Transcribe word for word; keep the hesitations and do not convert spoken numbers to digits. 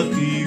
I'll be